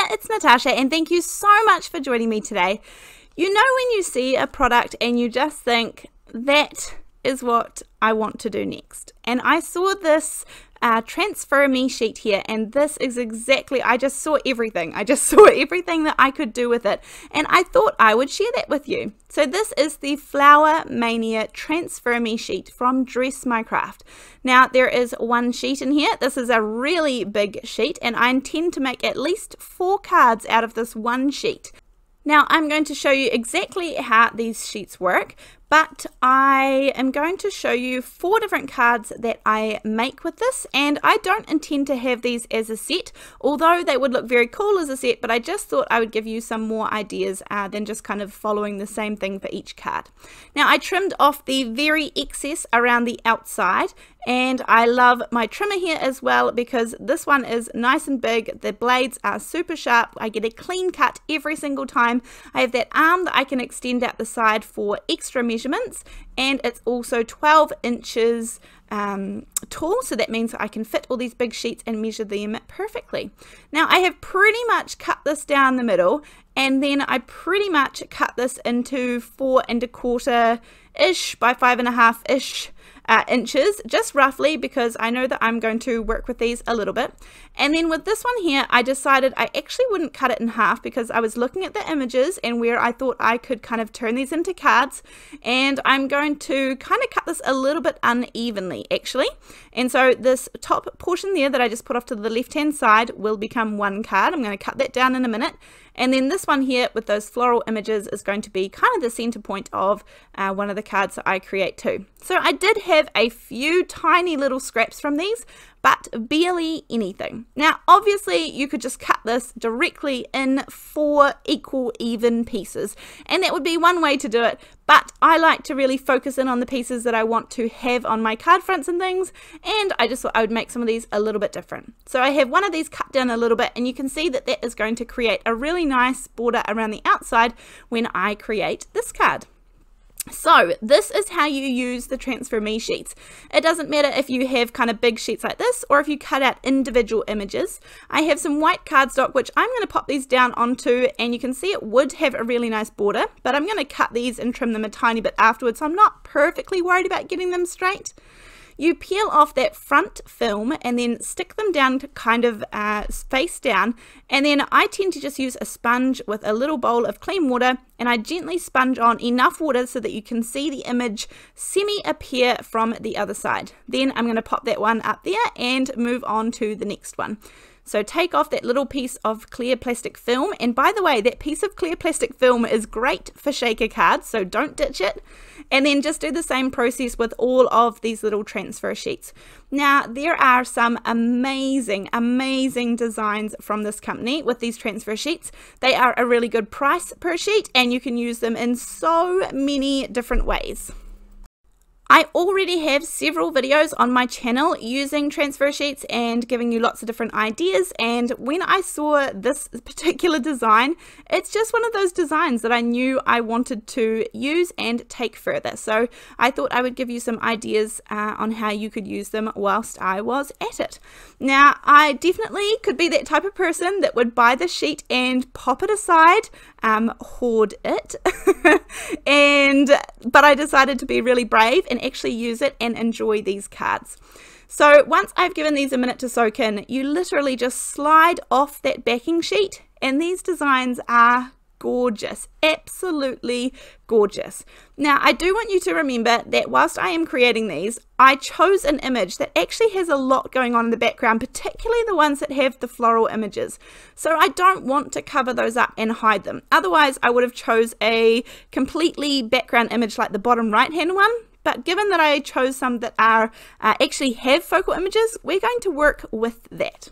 there, it's Natasha, and thank you so much for joining me today. You know when you see a product and you just think, that is what I want to do next. And I saw this Transfer Me sheet here, and this is exactly, I just saw everything that I could do with it, and I thought I would share that with you. So this is the Flower Mania Transfer Me sheet from Dress My Craft. Now there is one sheet in here. This is a really big sheet, and I intend to make at least 4 cards out of this one sheet. Now I'm going to show you exactly how these sheets work, but I am going to show you 4 different cards that I make with this, and I don't intend to have these as a set, although they would look very cool as a set, but I just thought I would give you some more ideas than just kind of following the same thing for each card. Now I trimmed off the very excess around the outside, and I love my trimmer here as well because this one is nice and big, the blades are super sharp, I get a clean cut every single time, I have that arm that I can extend out the side for extra measure. And it's also 12 inches tall, so that means I can fit all these big sheets and measure them perfectly. Now I have pretty much cut this down the middle, and then I pretty much cut this into 4¼ inch by 5½ inch inches, just roughly, because I know that I'm going to work with these a little bit. And then with this one here, I decided I actually wouldn't cut it in half because I was looking at the images and where I thought I could kind of turn these into cards, and I'm going to kind of cut this a little bit unevenly actually. And so this top portion there that I just put off to the left hand side will become one card. I'm going to cut that down in a minute. And then this one here with those floral images is going to be kind of the center point of one of the cards that I create too. So I did have a few tiny little scraps from these, but barely anything. Now obviously you could just cut this directly in 4 equal even pieces, and that would be one way to do it, but I like to really focus in on the pieces that I want to have on my card fronts and things, and I just thought I would make some of these a little bit different. So I have one of these cut down a little bit, and you can see that that is going to create a really nice border around the outside when I create this card. So this is how you use the Transfer Me sheets. It doesn't matter if you have kind of big sheets like this or if you cut out individual images. I have some white cardstock which I'm going to pop these down onto, and you can see it would have a really nice border, but I'm going to cut these and trim them a tiny bit afterwards, so I'm not perfectly worried about getting them straight. You peel off that front film and then stick them down to kind of face down, and then I tend to just use a sponge with a little bowl of clean water, and I gently sponge on enough water so that you can see the image semi-appear from the other side. Then I'm going to pop that one up there and move on to the next one. So take off that little piece of clear plastic film, and by the way, that piece of clear plastic film is great for shaker cards, so don't ditch it. And then just do the same process with all of these little transfer sheets. Now there are some amazing designs from this company with these transfer sheets. They are a really good price per sheet, and you can use them in so many different ways. I already have several videos on my channel using transfer sheets and giving you lots of different ideas, and when I saw this particular design, it's just one of those designs that I knew I wanted to use and take further, so I thought I would give you some ideas on how you could use them whilst I was at it. Now I definitely could be that type of person that would buy the sheet and pop it aside, hoard it, but I decided to be really brave and actually use it and enjoy these cards. So once I've given these a minute to soak in, you literally just slide off that backing sheet, and these designs are gorgeous, absolutely gorgeous. Now I do want you to remember that whilst I am creating these, I chose an image that actually has a lot going on in the background, particularly the ones that have the floral images. So I don't want to cover those up and hide them. Otherwise I would have chose a completely background image like the bottom right hand one. But given that I chose some that are actually have focal images, we're going to work with that.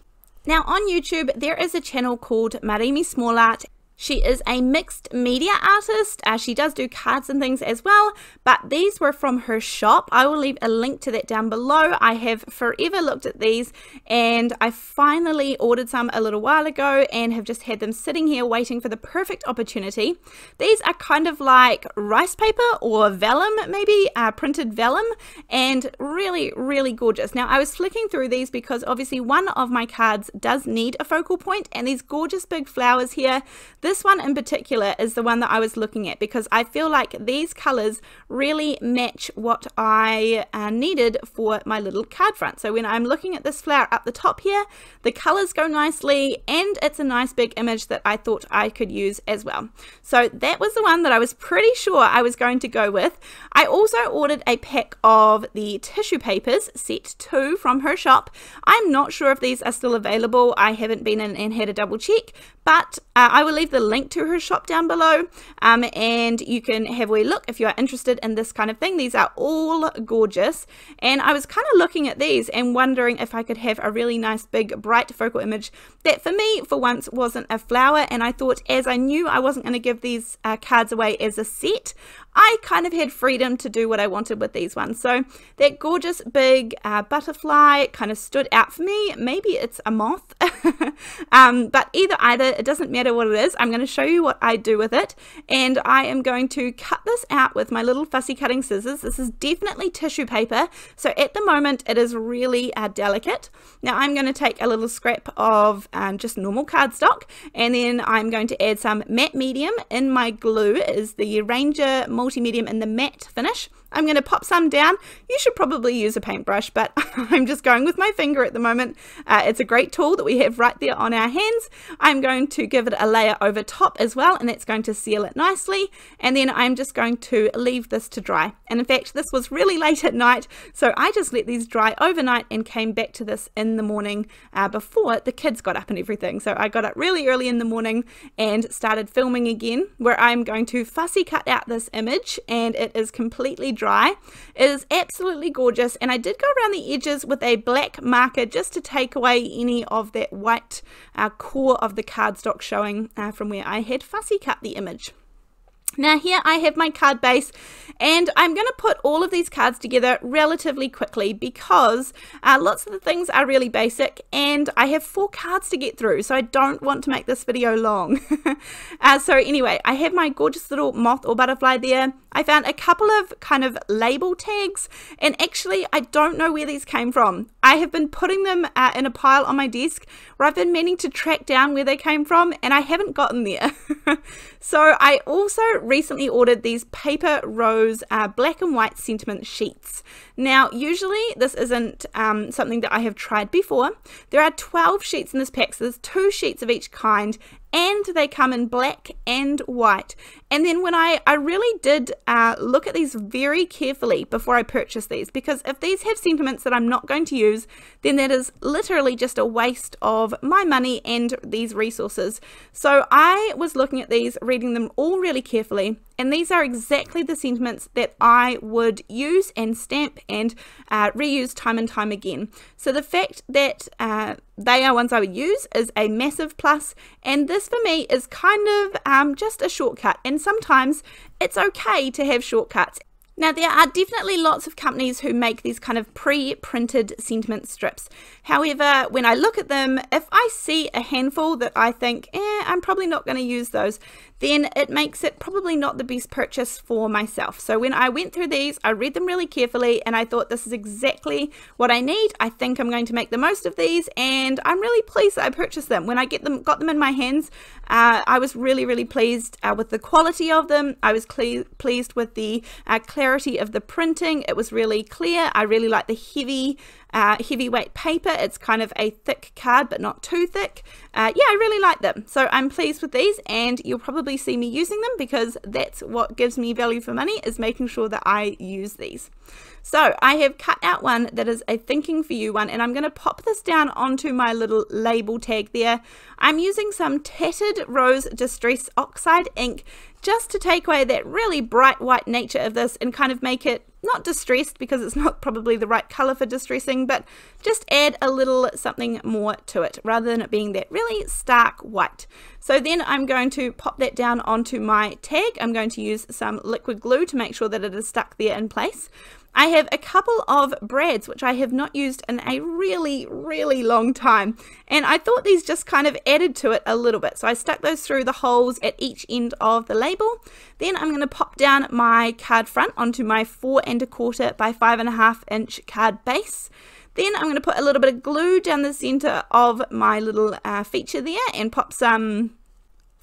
Now on YouTube, there is a channel called Maremi Small Art, She is a mixed media artist. She does do cards and things as well, but these were from her shop. I will leave a link to that down below. I have forever looked at these, and I finally ordered some a little while ago and have just had them sitting here waiting for the perfect opportunity. These are kind of like rice paper or vellum, maybe printed vellum, and really, really gorgeous. Now, I was flicking through these because obviously one of my cards does need a focal point, and these gorgeous big flowers here, this one in particular is the one that I was looking at because I feel like these colors really match what I needed for my little card front. So when I'm looking at this flower up the top here, the colors go nicely and it's a nice big image that I thought I could use as well. So that was the one that I was pretty sure I was going to go with. I also ordered a pack of the tissue papers, set 2 from her shop. I'm not sure if these are still available. I haven't been in and had a double check, but I will leave the link to her shop down below, and you can have a look if you are interested in this kind of thing. These are all gorgeous, and I was kind of looking at these and wondering if I could have a really nice big bright focal image that for me for once wasn't a flower. And I thought, as I knew I wasn't going to give these cards away as a set, I kind of had freedom to do what I wanted with these ones. So that gorgeous big butterfly kind of stood out for me. Maybe it's a moth, but either it doesn't matter what it is. I'm going to show you what I do with it, and I am going to cut this out with my little fussy cutting scissors. This is definitely tissue paper, so at the moment it is really delicate. Now I'm going to take a little scrap of just normal cardstock, and then I'm going to add some matte medium. In my glue is the Ranger Multimedium in the matte finish. I'm going to pop some down. You should probably use a paintbrush, but I'm just going with my finger at the moment. It's a great tool that we have right there on our hands. I'm going to give it a layer over top as well, and that's going to seal it nicely. And then I'm just going to leave this to dry. And in fact, this was really late at night, so I just let these dry overnight and came back to this in the morning before the kids got up and everything. So I got up really early in the morning and started filming again, where I'm going to fussy cut out this image, and it is completely dry. It is absolutely gorgeous, and I did go around the edges with a black marker just to take away any of that white core of the cardstock showing from where I had fussy cut the image. Now here I have my card base, and I'm going to put all of these cards together relatively quickly because lots of the things are really basic, and I have 4 cards to get through, so I don't want to make this video long. So anyway, I have my gorgeous little moth or butterfly there. I found a couple of kind of label tags, and actually I don't know where these came from. I have been putting them in a pile on my desk where I've been meaning to track down where they came from, and I haven't gotten there. So I also recently ordered these Paper Rose Black and White Sentiment sheets. Now usually this isn't something that I have tried before. There are 12 sheets in this pack, so there's 2 sheets of each kind, and they come in black and white. And then when I really did look at these very carefully before I purchased these, because if these have sentiments that I'm not going to use, then that is literally just a waste of my money and these resources. So I was looking at these, reading them all really carefully, and these are exactly the sentiments that I would use and stamp and reuse time and time again. So the fact that they are ones I would use is a massive plus, and this for me is kind of just a shortcut, and sometimes it's okay to have shortcuts. Now there are definitely lots of companies who make these kind of pre-printed sentiment strips. However, when I look at them, if I see a handful that I think, I'm probably not going to use those, then it makes it probably not the best purchase for myself. So when I went through these, I read them really carefully, and I thought this is exactly what I need. I think I'm going to make the most of these, and I'm really pleased that I purchased them. When I got them in my hands, I was really, really pleased with the quality of them. I was pleased with the clarity of the printing. It was really clear. I really like the heavyweight paper. It's kind of a thick card, but not too thick. Yeah, I really like them, so I'm pleased with these, and you'll probably see me using them because that's what gives me value for money, is making sure that I use these. So I have cut out one that is a thinking for you one, and I'm going to pop this down onto my little label tag there. I'm using some Tattered Rose Distress Oxide ink just to take away that really bright white nature of this and kind of make it not distressed because it's not probably the right color for distressing, but just add a little something more to it rather than it being that really stark white. So then I'm going to pop that down onto my tag. I'm going to use some liquid glue to make sure that it is stuck there in place. I have a couple of brads which I have not used in a really long time, and I thought these just kind of added to it a little bit, so I stuck those through the holes at each end of the label. Then I'm going to pop down my card front onto my 4¼ by 5½ inch card base. Then I'm going to put a little bit of glue down the center of my little feature there and pop some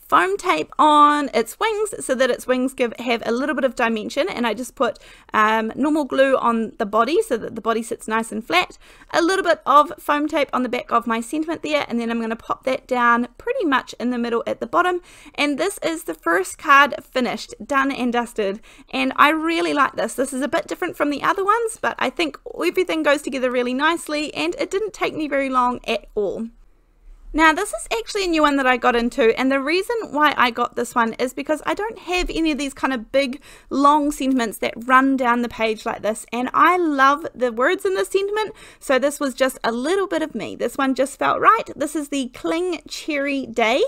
foam tape on its wings so that its wings have a little bit of dimension, and I just put normal glue on the body so that the body sits nice and flat, a little bit of foam tape on the back of my sentiment there, and then I'm going to pop that down pretty much in the middle at the bottom. And this is the first card finished, done and dusted, and I really like this. This is a bit different from the other ones, but I think everything goes together really nicely and it didn't take me very long at all. Now this is actually a new one that I got into, and the reason why I got this one is because I don't have any of these kind of big long sentiments that run down the page like this, and I love the words in this sentiment, so this was just a little bit of me. This one just felt right. This is the Cling Cherry Day.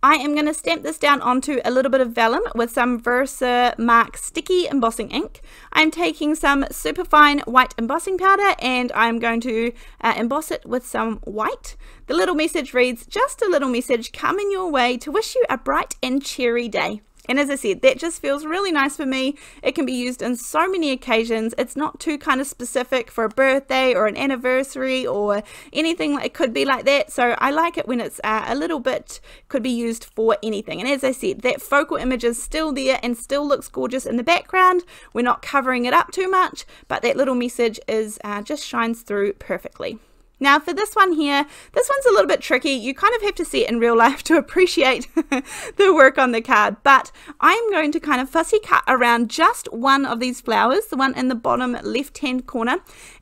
I am going to stamp this down onto a little bit of vellum with some VersaMark sticky embossing ink. I'm taking some superfine white embossing powder and I'm going to emboss it with some white. The little message reads, "Just a little message coming your way to wish you a bright and cheery day." And as I said, that just feels really nice for me. It can be used in so many occasions. It's not too kind of specific for a birthday or an anniversary or anything. It could be like that. So I like it when it's a little bit, could be used for anything. And as I said, that focal image is still there and still looks gorgeous in the background. We're not covering it up too much, but that little message is just shines through perfectly. Now for this one here, this one's a little bit tricky. You kind of have to see it in real life to appreciate the work on the card, but I'm going to kind of fussy cut around just one of these flowers, the one in the bottom left hand corner,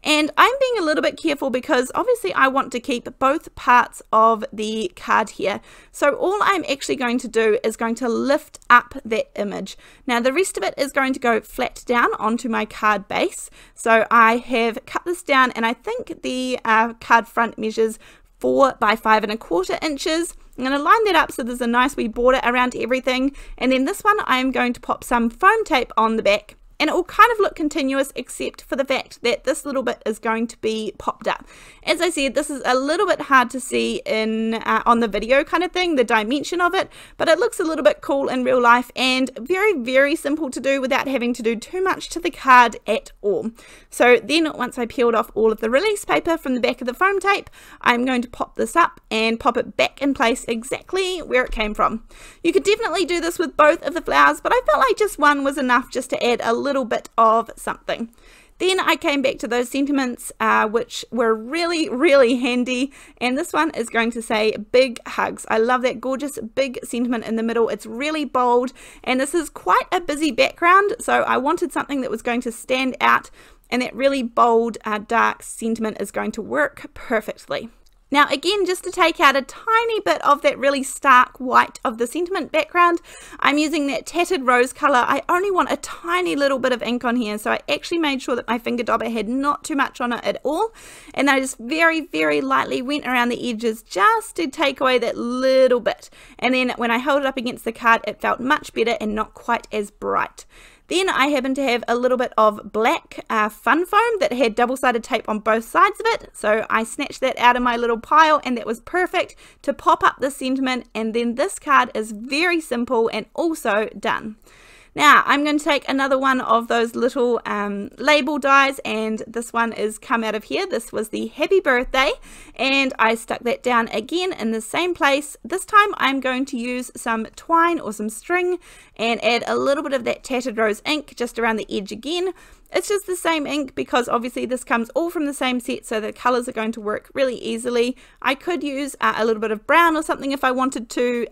and I'm being a little bit careful because obviously I want to keep both parts of the card here. So all I'm actually going to do is going to lift up that image. Now the rest of it is going to go flat down onto my card base. So I have cut this down, and I think the card front measures 4 by 5¼ inches. I'm going to line that up so there's a nice wee border around everything, and then this one I am going to pop some foam tape on the back, and it will kind of look continuous except for the fact that this little bit is going to be popped up. As I said, this is a little bit hard to see in on the video kind of thing, the dimension of it, but it looks a little bit cool in real life and very simple to do without having to do too much to the card at all. So then once I peeled off all of the release paper from the back of the foam tape, I'm going to pop this up and pop it back in place exactly where it came from. You could definitely do this with both of the flowers, but I felt like just one was enough just to add a little bit of something. Then I came back to those sentiments which were really handy, and this one is going to say big hugs. I love that gorgeous big sentiment in the middle. It's really bold, and this is quite a busy background, so I wanted something that was going to stand out, and that really bold dark sentiment is going to work perfectly. Now again, just to take out a tiny bit of that really stark white of the sentiment background, I'm using that Tattered Rose colour. I only want a tiny little bit of ink on here, so I actually made sure that my finger dobber had not too much on it at all, and I just very lightly went around the edges just to take away that little bit, and then when I held it up against the card it felt much better and not quite as bright. Then I happen to have a little bit of black fun foam that had double-sided tape on both sides of it, so I snatched that out of my little pile, and that was perfect to pop up the sentiment, and then this card is very simple and also done. Now I'm going to take another one of those little label dies, and this one is come out of here. This was the happy birthday, and I stuck that down again in the same place. This time I'm going to use some twine or some string and add a little bit of that Tattered Rose ink just around the edge again. It's just the same ink because obviously this comes all from the same set, so the colours are going to work really easily. I could use a little bit of brown or something if I wanted to,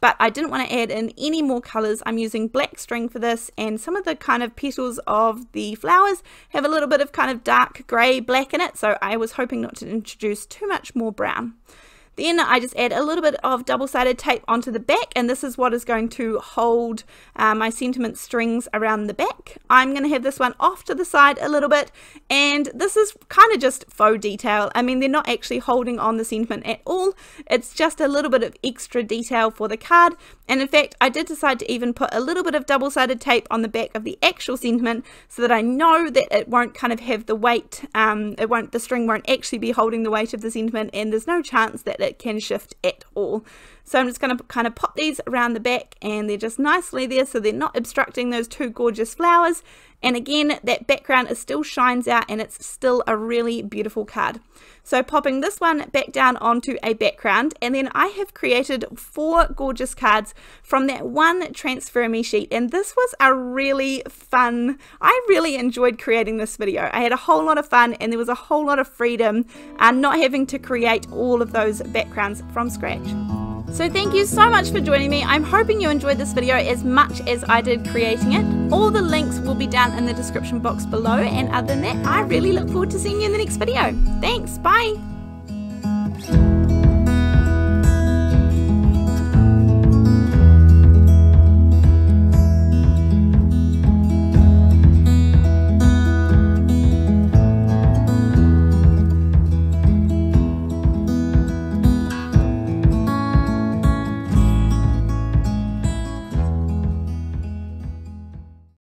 but I didn't want to add in any more colours. I'm using black string for this, and some of the kind of petals of the flowers have a little bit of kind of dark grey black in it, so I was hoping not to introduce too much more brown. Then I just add a little bit of double-sided tape onto the back, and this is what is going to hold my sentiment strings around the back. I'm going to have this one off to the side a little bit, and this is kind of just faux detail. I mean, they're not actually holding on the sentiment at all. It's just a little bit of extra detail for the card, and in fact, I did decide to even put a little bit of double-sided tape on the back of the actual sentiment so that I know that it won't kind of have the weight, the string won't actually be holding the weight of the sentiment, and there's no chance that it can shift at all. So I'm just going to kind of pop these around the back, and they're just nicely there so they're not obstructing those two gorgeous flowers. And again, that background is still shines out and it's still a really beautiful card. So popping this one back down onto a background, and then I have created 4 gorgeous cards from that one Transfer Me sheet, and this was a really fun, I really enjoyed creating this video. I had a whole lot of fun and there was a whole lot of freedom not having to create all of those backgrounds from scratch. So thank you so much for joining me. I'm hoping you enjoyed this video as much as I did creating it. All the links will be down in the description box below, and other than that, I really look forward to seeing you in the next video. Thanks, bye!